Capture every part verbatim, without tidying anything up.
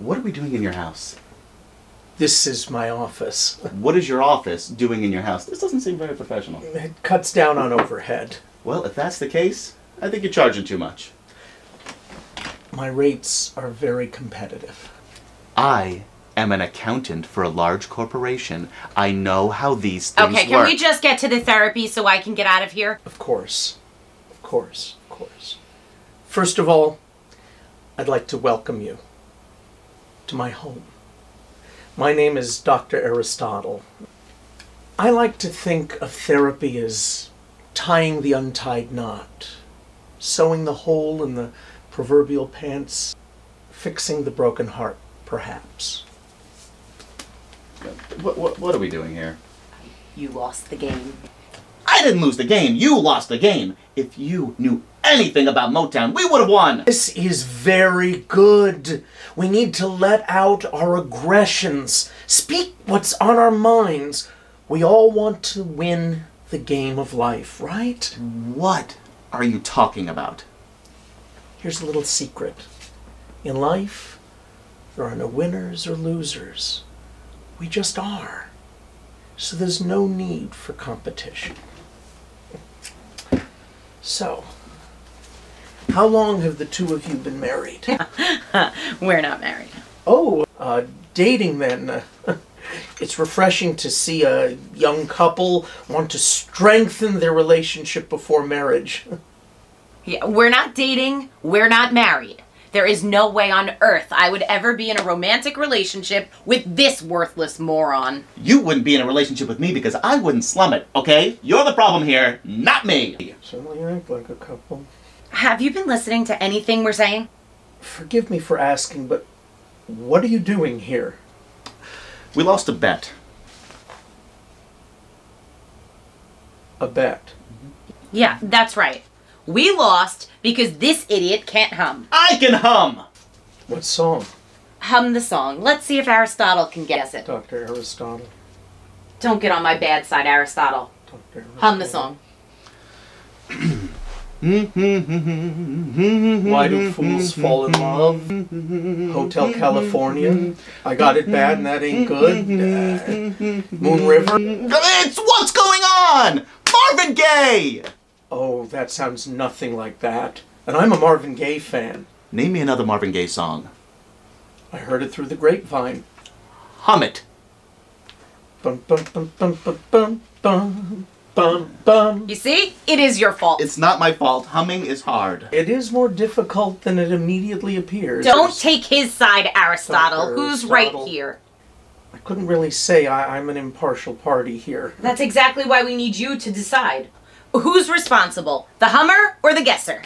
What are we doing in your house? This is my office. What is your office doing in your house? This doesn't seem very professional. It cuts down on overhead. Well, if that's the case, I think you're charging too much. My rates are very competitive. I am an accountant for a large corporation. I know how these things work. Okay, can we just get to the therapy so I can get out of here? Of course. Of course. Of course. First of all, I'd like to welcome you to my home. My name is Doctor Aristotle. I like to think of therapy as tying the untied knot, sewing the hole in the proverbial pants, fixing the broken heart, perhaps. What, what, what are we doing here? You lost the game. I didn't lose the game. You lost the game. If you knew anything about Motown, we would have won. This is very good. We need to let out our aggressions. Speak what's on our minds. We all want to win the game of life, right? What are you talking about? Here's a little secret. In life, there are no winners or losers. We just are. So there's no need for competition. So, how long have the two of you been married? We're not married. Oh, uh, dating then. It's refreshing to see a young couple want to strengthen their relationship before marriage. Yeah, we're not dating. We're not married. There is no way on earth I would ever be in a romantic relationship with this worthless moron. You wouldn't be in a relationship with me because I wouldn't slum it, okay? You're the problem here, not me. Certainly act like a couple. Have you been listening to anything we're saying? Forgive me for asking, but what are you doing here? We lost a bet. A bet? Yeah, that's right. We lost because this idiot can't hum. I can hum! What song? Hum the song. Let's see if Aristotle can guess it. Doctor Aristotle. Don't get on my bad side, Aristotle. Doctor Aristotle. Hum the song. Why Do Fools Fall In Love? Hotel California. I Got It Bad and That Ain't Good. Uh, Moon River. It's What's Going On! Marvin Gaye! Oh, that sounds nothing like that. And I'm a Marvin Gaye fan. Name me another Marvin Gaye song. I Heard It Through The Grapevine. Hum it. Bum, bum, bum, bum, bum, bum, bum, bum. You see? It is your fault. It's not my fault. Humming is hard. It is more difficult than it immediately appears. Don't take his side, Aristotle. Who's right here? I couldn't really say I, I'm an impartial party here. That's exactly why we need you to decide. Who's responsible? The hummer or the guesser?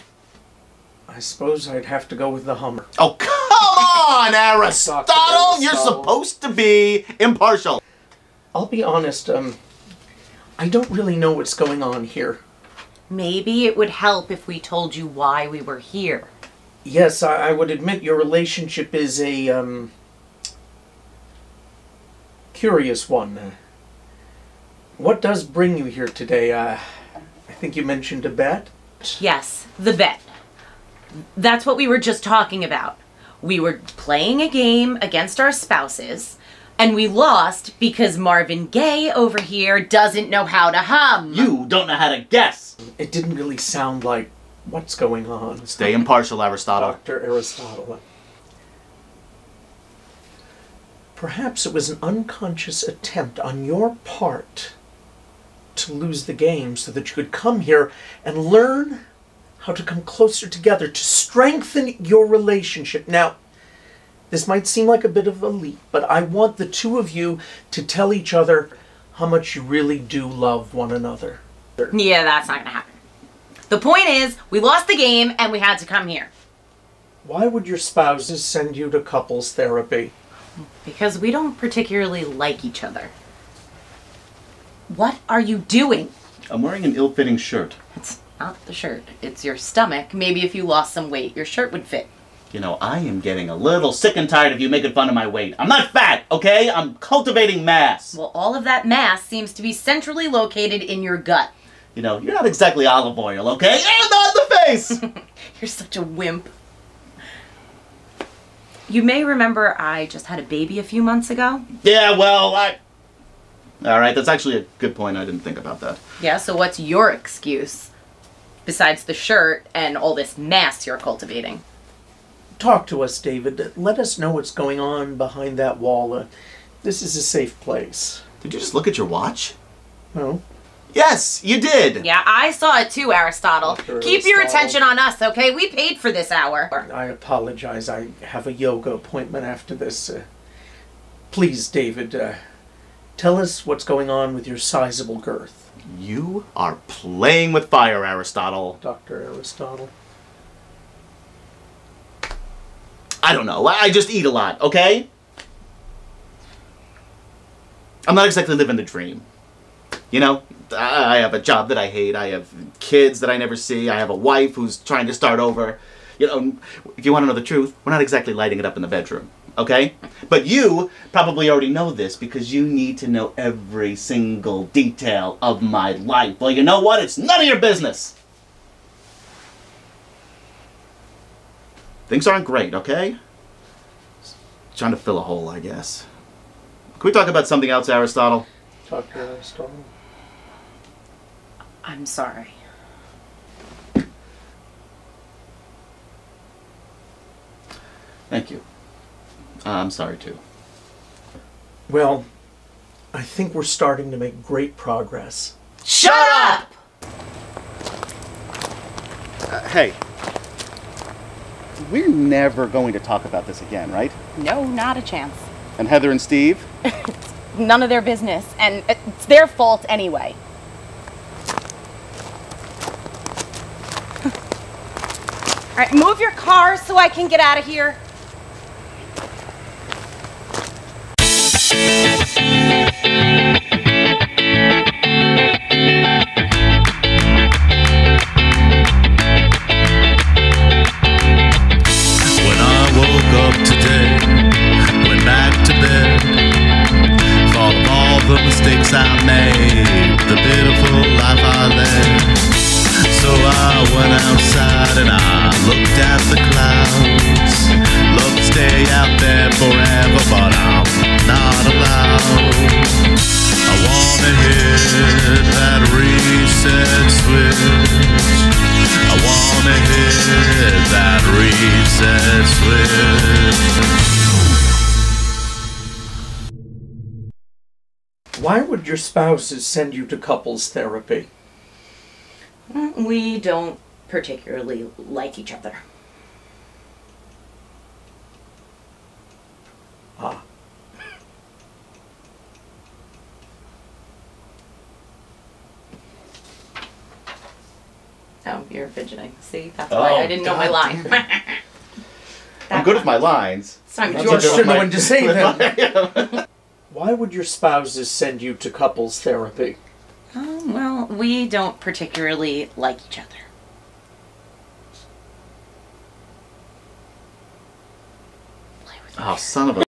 I suppose I'd have to go with the hummer. Oh, come on, Aristotle! Aristotle! You're supposed to be impartial. I'll be honest, um, I don't really know what's going on here. Maybe it would help if we told you why we were here. Yes, I, I would admit your relationship is a, um, curious one. What does bring you here today? Uh... I think you mentioned a bet? Yes, the bet. That's what we were just talking about. We were playing a game against our spouses, and we lost because Marvin Gaye over here doesn't know how to hum. You don't know how to guess. It didn't really sound like what's going on. Stay impartial, Aristotle. Doctor Aristotle. Perhaps it was an unconscious attempt on your part to lose the game so that you could come here and learn how to come closer together, to strengthen your relationship. Now, this might seem like a bit of a leap, but I want the two of you to tell each other how much you really do love one another. Yeah, that's not gonna happen. The point is, we lost the game and we had to come here. Why would your spouses send you to couples therapy? Because we don't particularly like each other. What are you doing? I'm wearing an ill-fitting shirt. It's not the shirt. It's your stomach. Maybe if you lost some weight, your shirt would fit. You know, I am getting a little sick and tired of you making fun of my weight. I'm not fat, okay? I'm cultivating mass. Well, all of that mass seems to be centrally located in your gut. You know, you're not exactly olive oil, okay? And on the face! You're such a wimp. You may remember I just had a baby a few months ago. Yeah, well, I... Alright, that's actually a good point. I didn't think about that. Yeah, so what's your excuse? Besides the shirt and all this mass you're cultivating. Talk to us, David. Let us know what's going on behind that wall. Uh, this is a safe place. Did you just look at your watch? No. Yes, you did! Yeah, I saw it too, Aristotle. Keep Aristotle. your attention on us, okay? We paid for this hour. I apologize. I have a yoga appointment after this. Uh, please, David, uh, tell us what's going on with your sizable girth. You are playing with fire, Aristotle. Doctor Aristotle. I don't know. I just eat a lot, okay? I'm not exactly living the dream. You know, I have a job that I hate. I have kids that I never see. I have a wife who's trying to start over. You know, if you want to know the truth, we're not exactly lighting it up in the bedroom, okay? But you probably already know this because you need to know every single detail of my life. Well, you know what? It's none of your business. Things aren't great, okay? Just trying to fill a hole, I guess. Can we talk about something else, Aristotle? Talk to Aristotle. I'm sorry. Thank you. Uh, I'm sorry, too. Well, I think we're starting to make great progress. Shut up! Uh, hey. We're never going to talk about this again, right? No, not a chance. And Heather and Steve? It's none of their business, and it's their fault anyway. All right, move your car so I can get out of here. Why would your spouses send you to couples therapy? We don't particularly like each other. Ah. Oh, you're fidgeting. See, that's oh, why I didn't God know my line. I'm good with my lines. So I'm George shouldn't have to say that. Why would your spouses send you to couples therapy? Um, well, we don't particularly like each other. Oh, son of a...